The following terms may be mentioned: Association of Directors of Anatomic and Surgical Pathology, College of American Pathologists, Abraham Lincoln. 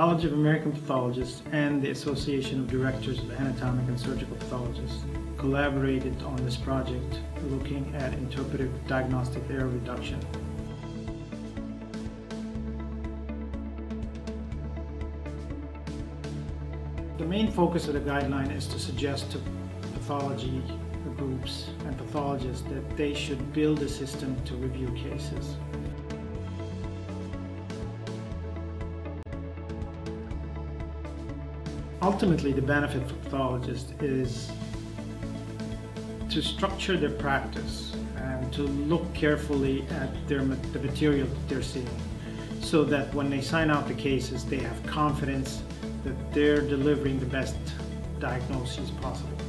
College of American Pathologists and the Association of Directors of Anatomic and Surgical Pathologists collaborated on this project looking at interpretive diagnostic error reduction. The main focus of the guideline is to suggest to pathology groups and pathologists that they should build a system to review cases. Ultimately, the benefit for pathologists is to structure their practice and to look carefully at the material that they're seeing, so that when they sign out the cases, they have confidence that they're delivering the best diagnoses possible.